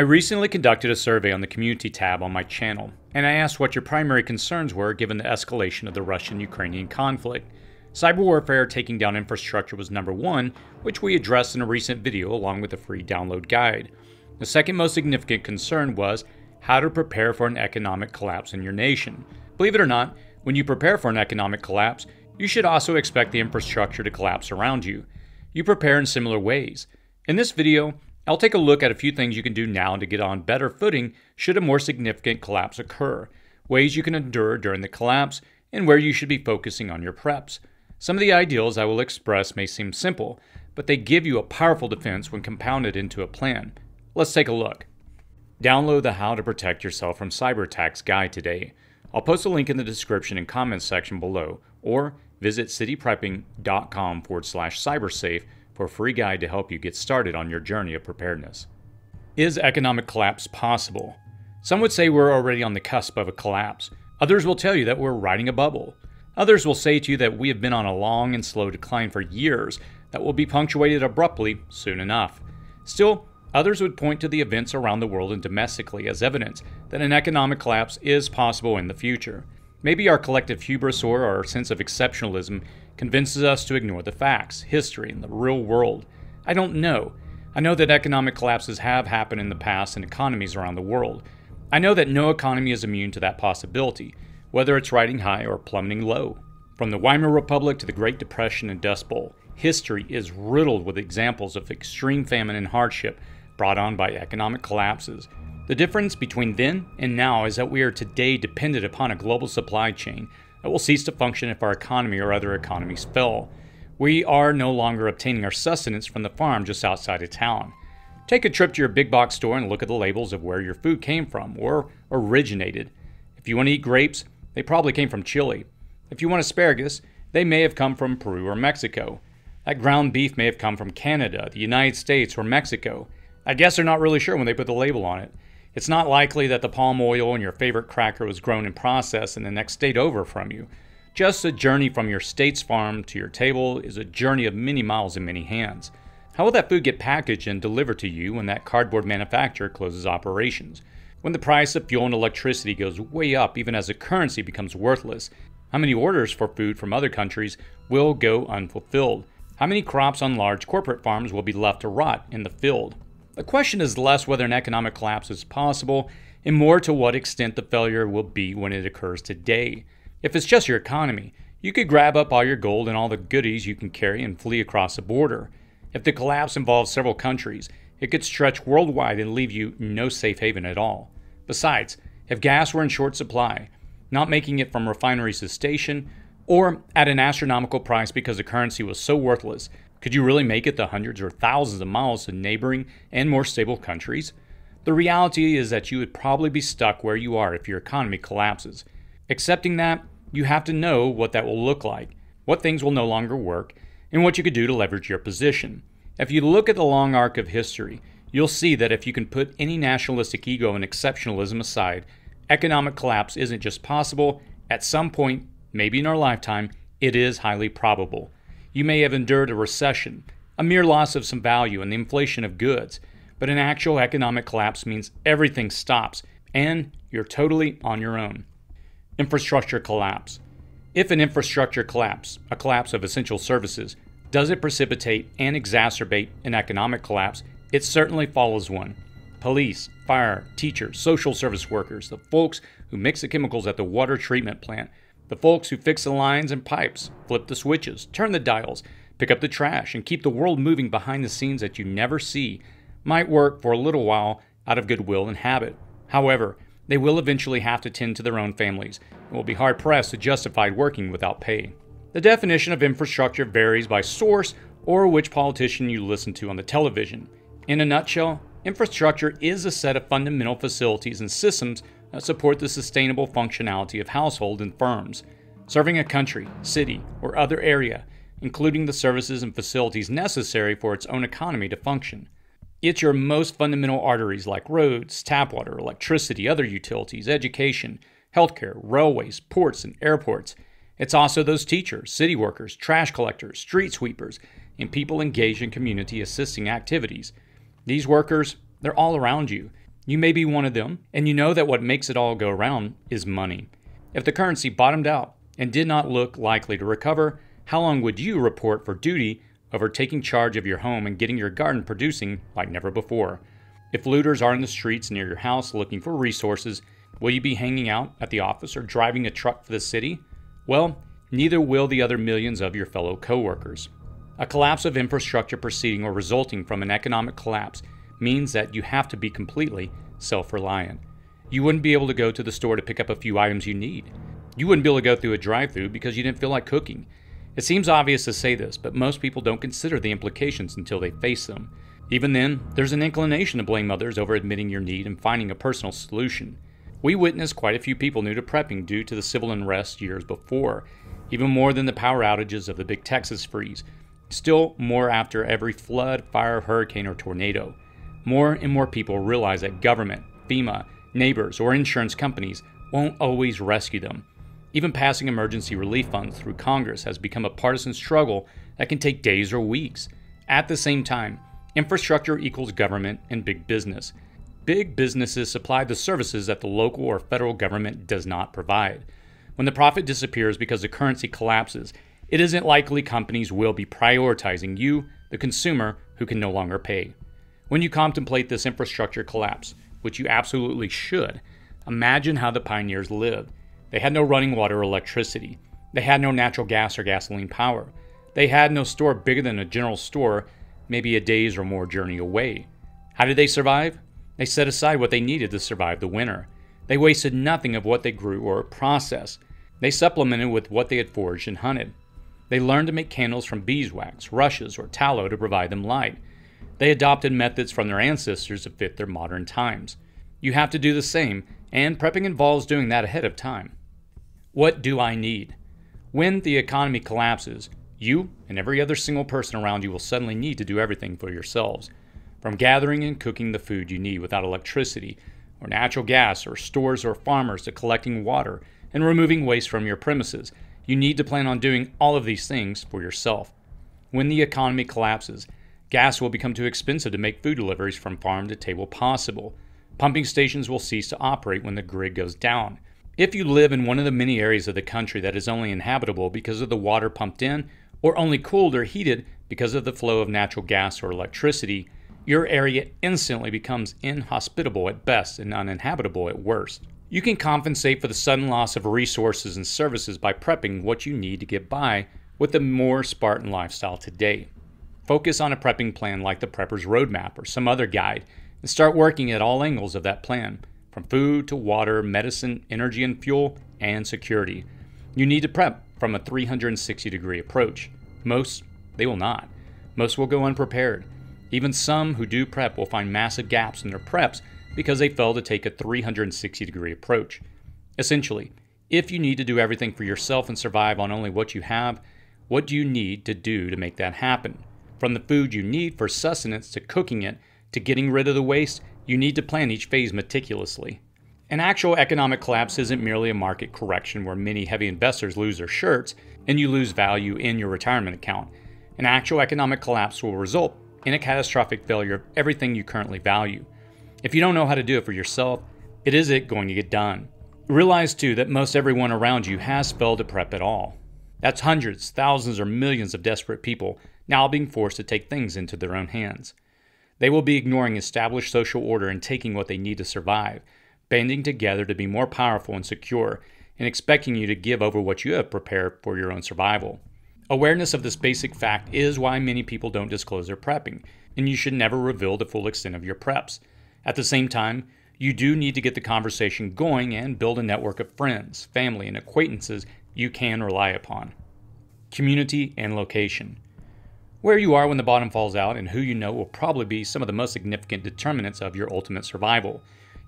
I recently conducted a survey on the community tab on my channel, and I asked what your primary concerns were given the escalation of the Russian-Ukrainian conflict. Cyber warfare taking down infrastructure was number one, which we addressed in a recent video along with a free download guide. The second most significant concern was how to prepare for an economic collapse in your nation. Believe it or not, when you prepare for an economic collapse, you should also expect the infrastructure to collapse around you. You prepare in similar ways. In this video, I'll take a look at a few things you can do now to get on better footing should a more significant collapse occur, ways you can endure during the collapse, and where you should be focusing on your preps. Some of the ideals I will express may seem simple, but they give you a powerful defense when compounded into a plan. Let's take a look. Download the How to Protect Yourself from Cyber Attacks guide today. I'll post a link in the description and comments section below, or visit cityprepping.com/cybersafe for a free guide to help you get started on your journey of preparedness. Is economic collapse possible? Some would say we're already on the cusp of a collapse. Others will tell you that we're riding a bubble. Others will say to you that we have been on a long and slow decline for years that will be punctuated abruptly soon enough. Still, others would point to the events around the world and domestically as evidence that an economic collapse is possible in the future. Maybe our collective hubris or our sense of exceptionalism convinces us to ignore the facts, history, and the real world. I don't know. I know that economic collapses have happened in the past in economies around the world. I know that no economy is immune to that possibility, whether it's riding high or plummeting low. From the Weimar Republic to the Great Depression and Dust Bowl, history is riddled with examples of extreme famine and hardship brought on by economic collapses. The difference between then and now is that we are today dependent upon a global supply chain that will cease to function if our economy or other economies fail. We are no longer obtaining our sustenance from the farm just outside of town. Take a trip to your big box store and look at the labels of where your food came from or originated. If you want to eat grapes, they probably came from Chile. If you want asparagus, they may have come from Peru or Mexico. That ground beef may have come from Canada, the United States, or Mexico. I guess they're not really sure when they put the label on it. It's not likely that the palm oil in your favorite cracker was grown and processed in the next state over from you. Just a journey from your state's farm to your table is a journey of many miles and many hands. How will that food get packaged and delivered to you when that cardboard manufacturer closes operations? When the price of fuel and electricity goes way up even as the currency becomes worthless? How many orders for food from other countries will go unfulfilled? How many crops on large corporate farms will be left to rot in the field? The question is less whether an economic collapse is possible and more to what extent the failure will be when it occurs today. If it's just your economy, you could grab up all your gold and all the goodies you can carry and flee across the border. If the collapse involves several countries, it could stretch worldwide and leave you no safe haven at all. Besides, if gas were in short supply, not making it from refineries to station, or at an astronomical price because the currency was so worthless, could you really make it the hundreds or thousands of miles to neighboring and more stable countries? The reality is that you would probably be stuck where you are if your economy collapses. Accepting that, you have to know what that will look like, what things will no longer work, and what you could do to leverage your position. If you look at the long arc of history, you'll see that if you can put any nationalistic ego and exceptionalism aside, economic collapse isn't just possible. At some point, maybe in our lifetime, it is highly probable. You may have endured a recession, a mere loss of some value, and the inflation of goods, but an actual economic collapse means everything stops and you're totally on your own. Infrastructure collapse. If an infrastructure collapse, a collapse of essential services, does it precipitate and exacerbate an economic collapse, it certainly follows one. Police, fire, teachers, social service workers, the folks who mix the chemicals at the water treatment plant, the folks who fix the lines and pipes, flip the switches, turn the dials, pick up the trash, and keep the world moving behind the scenes that you never see might work for a little while out of goodwill and habit. However, they will eventually have to tend to their own families and will be hard-pressed to justify working without pay. The definition of infrastructure varies by source or which politician you listen to on the television. In a nutshell, infrastructure is a set of fundamental facilities and systems that support the sustainable functionality of households and firms, serving a country, city, or other area, including the services and facilities necessary for its own economy to function. It's your most fundamental arteries like roads, tap water, electricity, other utilities, education, healthcare, railways, ports, and airports. It's also those teachers, city workers, trash collectors, street sweepers, and people engaged in community assisting activities. These workers, they're all around you. You may be one of them, and you know that what makes it all go around is money. If the currency bottomed out and did not look likely to recover, how long would you report for duty over taking charge of your home and getting your garden producing like never before? If looters are in the streets near your house looking for resources, will you be hanging out at the office or driving a truck for the city? Well, neither will the other millions of your fellow coworkers. A collapse of infrastructure proceeding or resulting from an economic collapse means that you have to be completely self-reliant. You wouldn't be able to go to the store to pick up a few items you need. You wouldn't be able to go through a drive-thru because you didn't feel like cooking. It seems obvious to say this, but most people don't consider the implications until they face them. Even then, there's an inclination to blame others over admitting your need and finding a personal solution. We witnessed quite a few people new to prepping due to the civil unrest years before, even more than the power outages of the big Texas freeze, still more after every flood, fire, hurricane, or tornado. More and more people realize that government, FEMA, neighbors, or insurance companies won't always rescue them. Even passing emergency relief funds through Congress has become a partisan struggle that can take days or weeks. At the same time, infrastructure equals government and big business. Big businesses supply the services that the local or federal government does not provide. When the profit disappears because the currency collapses, it isn't likely companies will be prioritizing you, the consumer, who can no longer pay. When you contemplate this infrastructure collapse, which you absolutely should, imagine how the pioneers lived. They had no running water or electricity. They had no natural gas or gasoline power. They had no store bigger than a general store, maybe a day's or more journey away. How did they survive? They set aside what they needed to survive the winter. They wasted nothing of what they grew or processed. They supplemented with what they had foraged and hunted. They learned to make candles from beeswax, rushes, or tallow to provide them light. They adopted methods from their ancestors to fit their modern times. You have to do the same, and prepping involves doing that ahead of time. What do I need? When the economy collapses, you and every other single person around you will suddenly need to do everything for yourselves. From gathering and cooking the food you need without electricity, or natural gas, or stores or farmers, to collecting water and removing waste from your premises, you need to plan on doing all of these things for yourself. When the economy collapses, gas will become too expensive to make food deliveries from farm to table possible. Pumping stations will cease to operate when the grid goes down. If you live in one of the many areas of the country that is only inhabitable because of the water pumped in, or only cooled or heated because of the flow of natural gas or electricity, your area instantly becomes inhospitable at best and uninhabitable at worst. You can compensate for the sudden loss of resources and services by prepping what you need to get by with a more Spartan lifestyle today. Focus on a prepping plan like the Prepper's Roadmap or some other guide, and start working at all angles of that plan, from food to water, medicine, energy and fuel, and security. You need to prep from a 360-degree approach. Most, they will not. Most will go unprepared. Even some who do prep will find massive gaps in their preps because they fail to take a 360-degree approach. Essentially, if you need to do everything for yourself and survive on only what you have, what do you need to do to make that happen? From the food you need for sustenance to cooking it, to getting rid of the waste, you need to plan each phase meticulously. An actual economic collapse isn't merely a market correction where many heavy investors lose their shirts and you lose value in your retirement account. An actual economic collapse will result in a catastrophic failure of everything you currently value. If you don't know how to do it for yourself, it isn't going to get done. Realize too that most everyone around you has failed to prep at all. That's hundreds, thousands, or millions of desperate people now being forced to take things into their own hands. They will be ignoring established social order and taking what they need to survive, banding together to be more powerful and secure, and expecting you to give over what you have prepared for your own survival. Awareness of this basic fact is why many people don't disclose their prepping, and you should never reveal the full extent of your preps. At the same time, you do need to get the conversation going and build a network of friends, family, and acquaintances you can rely upon. Community and location. Where you are when the bottom falls out and who you know will probably be some of the most significant determinants of your ultimate survival.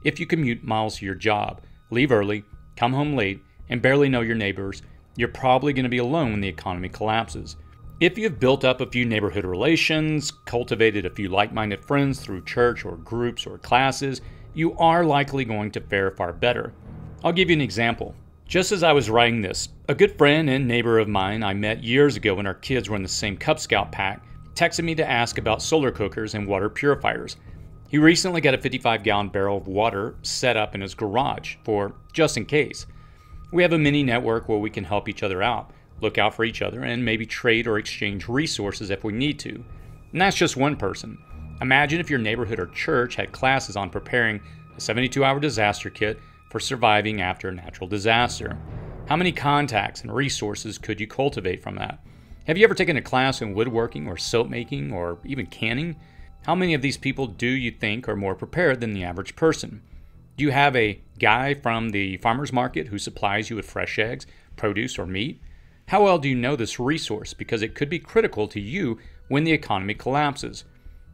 If you commute miles to your job, leave early, come home late, and barely know your neighbors, you're probably going to be alone when the economy collapses. If you've built up a few neighborhood relations, cultivated a few like-minded friends through church or groups or classes, you are likely going to fare far better. I'll give you an example. Just as I was writing this, a good friend and neighbor of mine I met years ago when our kids were in the same Cub Scout pack texted me to ask about solar cookers and water purifiers. He recently got a 55-gallon barrel of water set up in his garage for just in case. We have a mini network where we can help each other out, look out for each other, and maybe trade or exchange resources if we need to. And that's just one person. Imagine if your neighborhood or church had classes on preparing a 72-hour disaster kit for surviving after a natural disaster. How many contacts and resources could you cultivate from that? Have you ever taken a class in woodworking or soap making or even canning? How many of these people do you think are more prepared than the average person? Do you have a guy from the farmer's market who supplies you with fresh eggs, produce, or meat? How well do you know this resource? Because it could be critical to you when the economy collapses.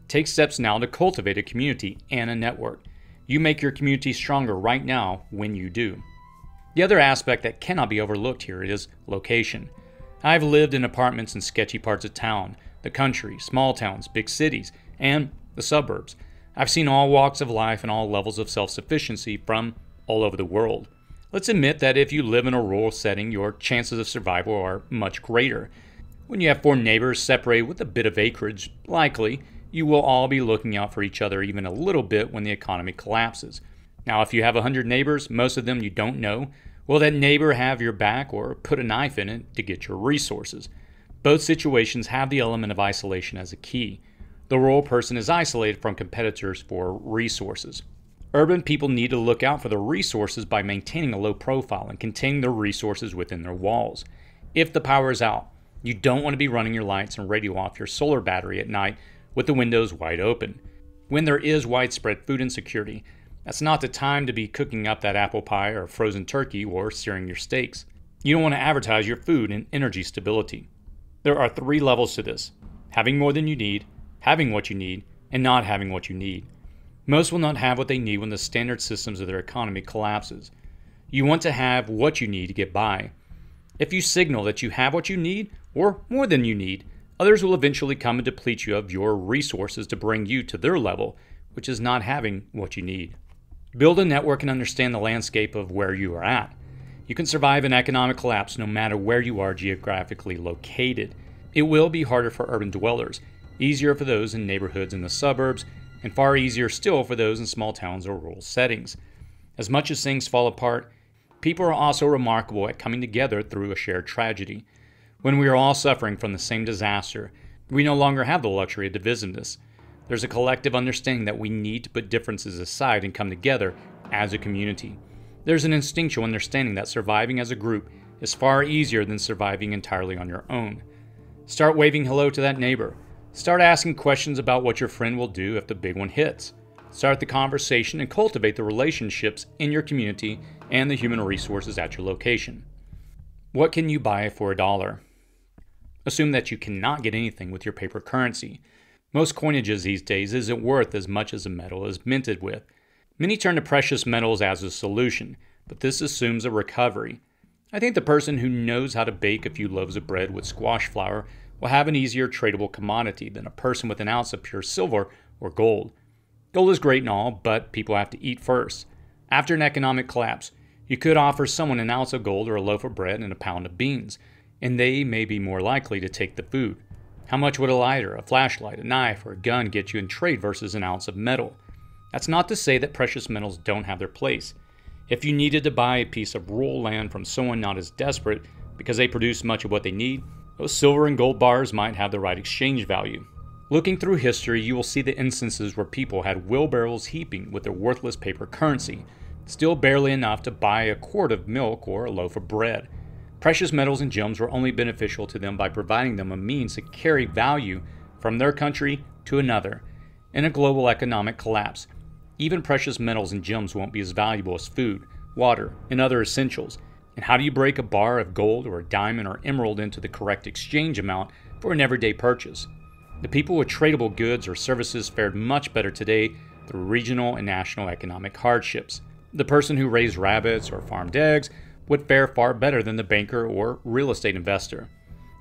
Take steps now to cultivate a community and a network. You make your community stronger right now when you do. The other aspect that cannot be overlooked here is location. I've lived in apartments in sketchy parts of town, the country, small towns, big cities, and the suburbs. I've seen all walks of life and all levels of self-sufficiency from all over the world. Let's admit that if you live in a rural setting, your chances of survival are much greater. When you have four neighbors separated with a bit of acreage, likely you will all be looking out for each other even a little bit when the economy collapses. Now, if you have 100 neighbors, most of them you don't know, will that neighbor have your back or put a knife in it to get your resources? Both situations have the element of isolation as a key. The rural person is isolated from competitors for resources. Urban people need to look out for the resources by maintaining a low profile and containing their resources within their walls. If the power is out, you don't want to be running your lights and radio off your solar battery at night with the windows wide open. When there is widespread food insecurity, that's not the time to be cooking up that apple pie or frozen turkey or searing your steaks. You don't want to advertise your food and energy stability. There are three levels to this: having more than you need, having what you need, and not having what you need. Most will not have what they need when the standard systems of their economy collapses. You want to have what you need to get by. If you signal that you have what you need, or more than you need, others will eventually come and deplete you of your resources to bring you to their level, which is not having what you need. Build a network and understand the landscape of where you are at. You can survive an economic collapse no matter where you are geographically located. It will be harder for urban dwellers, easier for those in neighborhoods in the suburbs, and far easier still for those in small towns or rural settings. As much as things fall apart, people are also remarkable at coming together through a shared tragedy. When we are all suffering from the same disaster, we no longer have the luxury of divisiveness. There's a collective understanding that we need to put differences aside and come together as a community. There's an instinctual understanding that surviving as a group is far easier than surviving entirely on your own. Start waving hello to that neighbor. Start asking questions about what your friend will do if the big one hits. Start the conversation and cultivate the relationships in your community and the human resources at your location. What can you buy for $1? Assume that you cannot get anything with your paper currency. Most coinages these days isn't worth as much as a metal is minted with. Many turn to precious metals as a solution, but this assumes a recovery. I think the person who knows how to bake a few loaves of bread with squash flour will have an easier tradable commodity than a person with an ounce of pure silver or gold. Gold is great and all, but people have to eat first. After an economic collapse, you could offer someone an ounce of gold or a loaf of bread and a pound of beans, and they may be more likely to take the food. How much would a lighter, a flashlight, a knife, or a gun get you in trade versus an ounce of metal? That's not to say that precious metals don't have their place. If you needed to buy a piece of rural land from someone not as desperate because they produce much of what they need, those silver and gold bars might have the right exchange value. Looking through history, you will see the instances where people had wheelbarrows heaping with their worthless paper currency, still barely enough to buy a quart of milk or a loaf of bread. Precious metals and gems were only beneficial to them by providing them a means to carry value from their country to another. In a global economic collapse, even precious metals and gems won't be as valuable as food, water, and other essentials. And how do you break a bar of gold or a diamond or emerald into the correct exchange amount for an everyday purchase? The people with tradable goods or services fared much better today through regional and national economic hardships. The person who raised rabbits or farmed eggs would fare far better than the banker or real estate investor.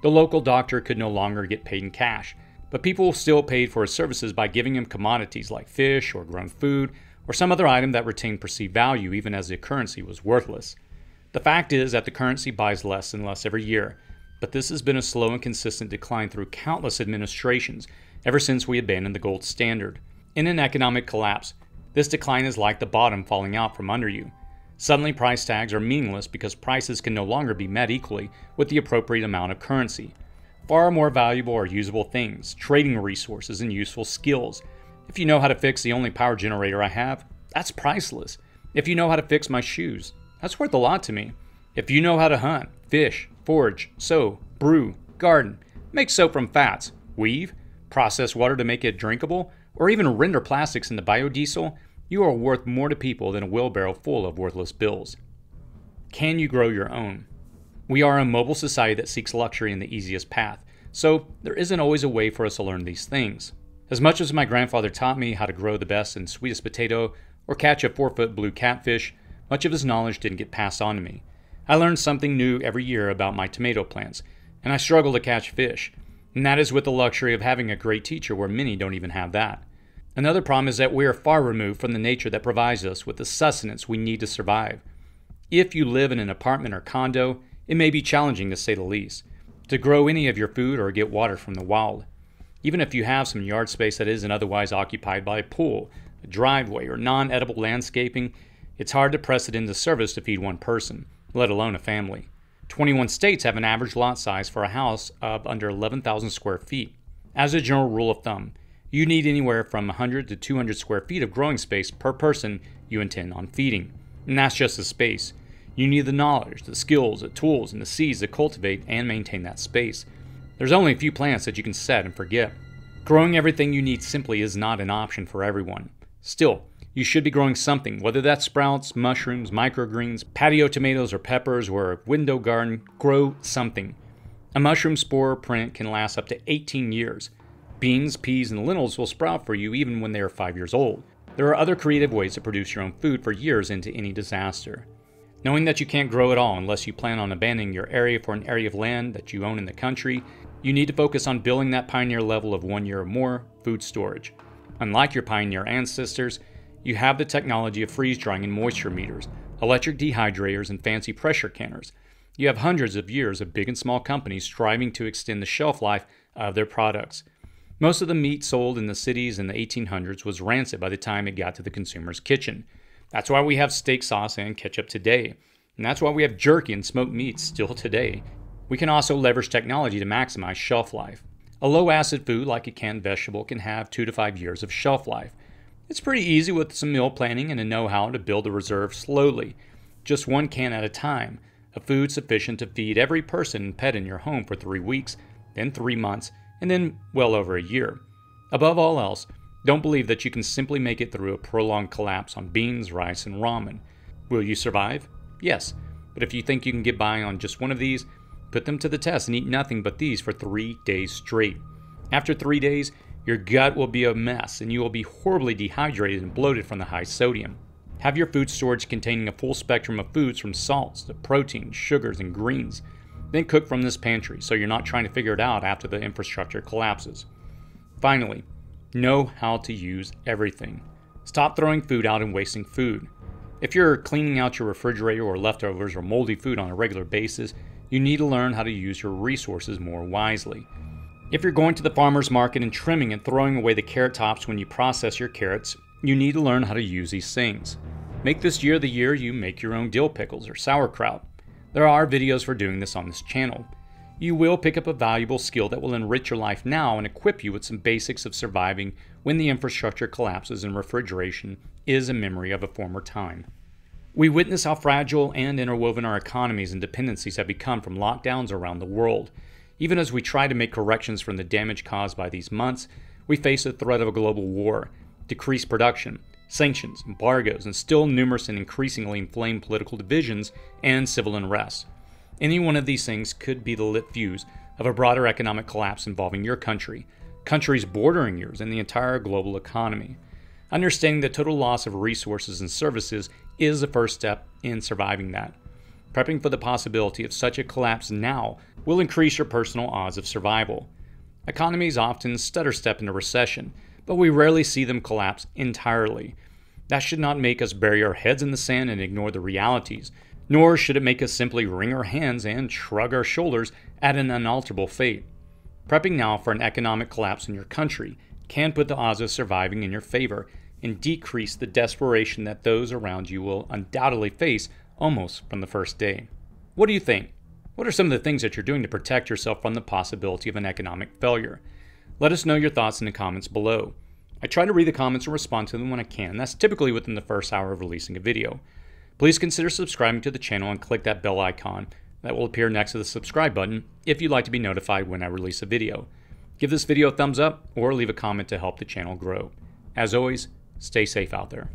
The local doctor could no longer get paid in cash, but people still paid for his services by giving him commodities like fish or grown food or some other item that retained perceived value even as the currency was worthless. The fact is that the currency buys less and less every year, but this has been a slow and consistent decline through countless administrations ever since we abandoned the gold standard. In an economic collapse, this decline is like the bottom falling out from under you. Suddenly, price tags are meaningless because prices can no longer be met equally with the appropriate amount of currency. Far more valuable are usable things, trading resources, and useful skills. If you know how to fix the only power generator I have, that's priceless. If you know how to fix my shoes, that's worth a lot to me. If you know how to hunt, fish, forage, sow, brew, garden, make soap from fats, weave, process water to make it drinkable, or even render plastics into biodiesel, you are worth more to people than a wheelbarrow full of worthless bills. Can you grow your own? We are a mobile society that seeks luxury in the easiest path, so there isn't always a way for us to learn these things. As much as my grandfather taught me how to grow the best and sweetest potato or catch a 4-foot blue catfish, much of his knowledge didn't get passed on to me. I learned something new every year about my tomato plants, and I struggle to catch fish, and that is with the luxury of having a great teacher where many don't even have that. Another problem is that we are far removed from the nature that provides us with the sustenance we need to survive. If you live in an apartment or condo, it may be challenging to say the least, to grow any of your food or get water from the wild. Even if you have some yard space that isn't otherwise occupied by a pool, a driveway, or non-edible landscaping, it's hard to press it into service to feed one person, let alone a family. 21 states have an average lot size for a house of under 11,000 square feet. As a general rule of thumb, you need anywhere from 100 to 200 square feet of growing space per person you intend on feeding. And that's just the space. You need the knowledge, the skills, the tools, and the seeds to cultivate and maintain that space. There's only a few plants that you can set and forget. Growing everything you need simply is not an option for everyone. Still, you should be growing something, whether that's sprouts, mushrooms, microgreens, patio tomatoes, or peppers, or a window garden. Grow something. A mushroom spore or print can last up to 18 years. Beans, peas, and lentils will sprout for you even when they are 5 years old. There are other creative ways to produce your own food for years into any disaster. Knowing that you can't grow at all unless you plan on abandoning your area for an area of land that you own in the country, you need to focus on building that pioneer level of 1 year or more food storage. Unlike your pioneer ancestors, you have the technology of freeze drying and moisture meters, electric dehydrators, and fancy pressure canners. You have hundreds of years of big and small companies striving to extend the shelf life of their products. Most of the meat sold in the cities in the 1800s was rancid by the time it got to the consumer's kitchen. That's why we have steak sauce and ketchup today. And that's why we have jerky and smoked meats still today. We can also leverage technology to maximize shelf life. A low-acid food like a canned vegetable can have 2 to 5 years of shelf life. It's pretty easy with some meal planning and a know-how to build a reserve slowly, just one can at a time, of food sufficient to feed every person and pet in your home for 3 weeks, then 3 months, and then well over a year. Above all else, don't believe that you can simply make it through a prolonged collapse on beans, rice, and ramen. Will you survive? Yes, but if you think you can get by on just one of these, put them to the test and eat nothing but these for 3 days straight. After 3 days, your gut will be a mess and you will be horribly dehydrated and bloated from the high sodium. Have your food storage containing a full spectrum of foods from salts to proteins, sugars, and greens. Then cook from this pantry so you're not trying to figure it out after the infrastructure collapses. Finally, know how to use everything. Stop throwing food out and wasting food. If you're cleaning out your refrigerator or leftovers or moldy food on a regular basis, you need to learn how to use your resources more wisely. If you're going to the farmer's market and trimming and throwing away the carrot tops when you process your carrots, you need to learn how to use these things. Make this year the year you make your own dill pickles or sauerkraut. There are videos for doing this on this channel. You will pick up a valuable skill that will enrich your life now and equip you with some basics of surviving when the infrastructure collapses and refrigeration is a memory of a former time. We witness how fragile and interwoven our economies and dependencies have become from lockdowns around the world. Even as we try to make corrections from the damage caused by these months, we face the threat of a global war, decreased production, sanctions, embargoes, and still numerous and increasingly inflamed political divisions and civil unrest. Any one of these things could be the lit fuse of a broader economic collapse involving your country, countries bordering yours, and the entire global economy. Understanding the total loss of resources and services is the first step in surviving that. Prepping for the possibility of such a collapse now will increase your personal odds of survival. Economies often stutter step into recession, but we rarely see them collapse entirely. That should not make us bury our heads in the sand and ignore the realities, nor should it make us simply wring our hands and shrug our shoulders at an unalterable fate. Prepping now for an economic collapse in your country can put the odds of surviving in your favor and decrease the desperation that those around you will undoubtedly face almost from the first day. What do you think? What are some of the things that you're doing to protect yourself from the possibility of an economic failure? Let us know your thoughts in the comments below. I try to read the comments and respond to them when I can. That's typically within the first hour of releasing a video. Please consider subscribing to the channel and click that bell icon that will appear next to the subscribe button if you'd like to be notified when I release a video. Give this video a thumbs up or leave a comment to help the channel grow. As always, stay safe out there.